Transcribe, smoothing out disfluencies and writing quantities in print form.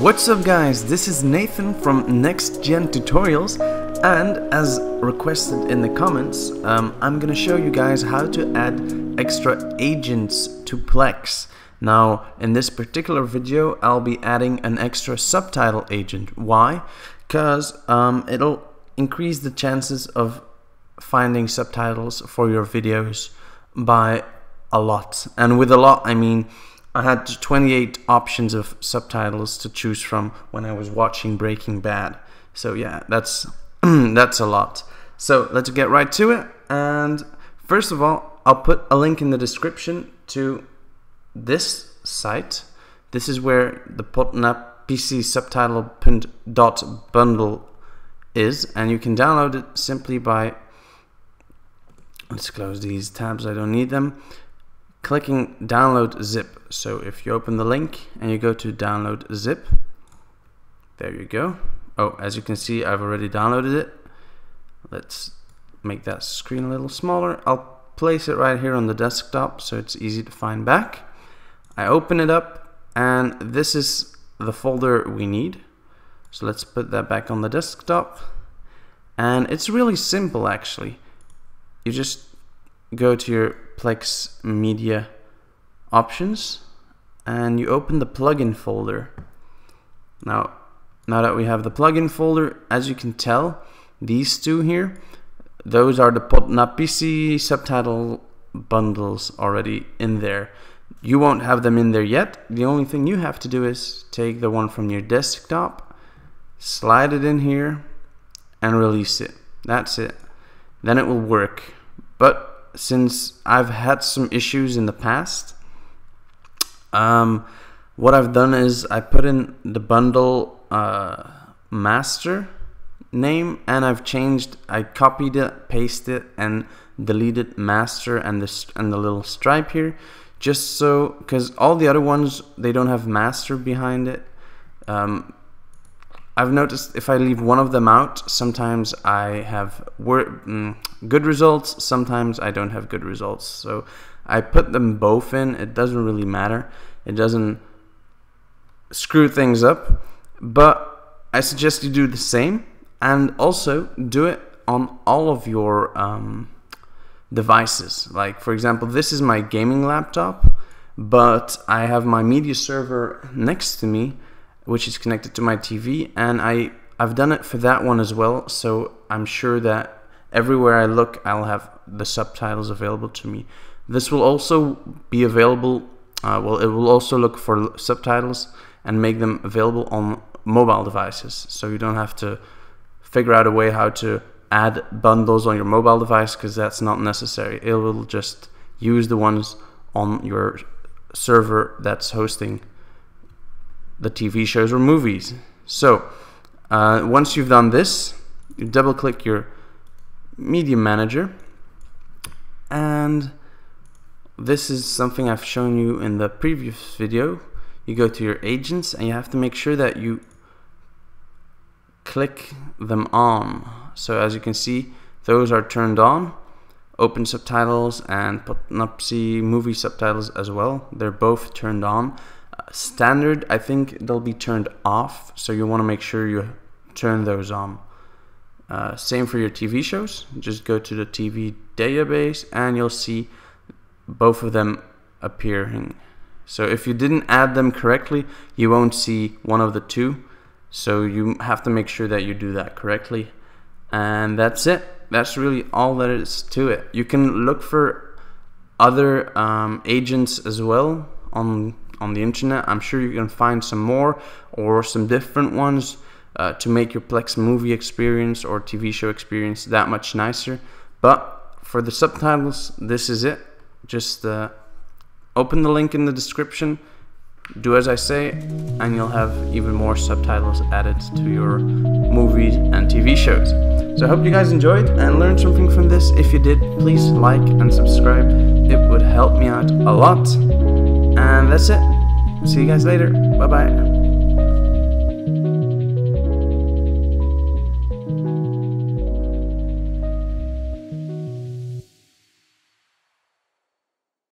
What's up guys, this is Nathan from Next Gen Tutorials, and as requested in the comments, I'm gonna show you guys how to add extra agents to Plex. Now in this particular video I'll be adding an extra subtitle agent. Why? Because it'll increase the chances of finding subtitles for your videos by a lot, and with a lot I mean I had 28 options of subtitles to choose from when I was watching Breaking Bad. So yeah, that's that's a lot. So let's get right to it. And first of all, I'll put a link in the description to this site. This is where the PodnapisiSubtitles.bundle is, and you can download it simply by, let's close these tabs, I don't need them, clicking download zip. So if you open the link and you go to download zip, there you go. Oh, as you can see, I've already downloaded it. Let's make that screen a little smaller. I'll place it right here on the desktop so it's easy to find back. I open it up, and this is the folder we need. So let's put that back on the desktop. And it's really simple actually. You just go to your Plex media options and you open the plugin folder. Now that we have the plugin folder, as you can tell, these two here, those are the PodnapisiSubtitles subtitle bundles already in there. You won't have them in there yet. The only thing you have to do is take the one from your desktop, slide it in here and release it. That's it. Then it will work. But since I've had some issues in the past, what I've done is I put in the bundle master name, and I've changed, I copied it, pasted it and deleted master and the little stripe here, just so, because all the other ones, they don't have master behind it. I've noticed if I leave one of them out, sometimes I have good results, sometimes I don't have good results. So I put them both in, it doesn't really matter. It doesn't screw things up, but I suggest you do the same, and also do it on all of your devices. Like for example, this is my gaming laptop, but I have my media server next to me, which is connected to my TV, and I've done it for that one as well, so I'm sure that everywhere I look I'll have the subtitles available to me. This will also be available, well, it will also look for subtitles and make them available on mobile devices, so you don't have to figure out a way how to add bundles on your mobile device, because that's not necessary. It will just use the ones on your server that's hosting the TV shows or movies. So once you've done this, you double click your media manager, and this is something I've shown you in the previous video. You go to your agents and you have to make sure that you click them on. So as you can see, those are turned on. Open subtitles and Podnapisi movie subtitles as well, they're both turned on. Standard, I think they'll be turned off, so you want to make sure you turn those on. Same for your TV shows, just go to the TV database and you'll see both of them appearing. So if you didn't add them correctly, you won't see one of the two, so you have to make sure that you do that correctly. And that's it, that's really all there is to it. You can look for other agents as well on the internet. I'm sure you can find some more or some different ones to make your Plex movie experience or TV show experience that much nicer. But for the subtitles, this is it. Just open the link in the description, do as I say, and you'll have even more subtitles added to your movies and TV shows. So I hope you guys enjoyed and learned something from this. If you did, please like and subscribe, it would help me out a lot. And that's it. See you guys later. Bye-bye.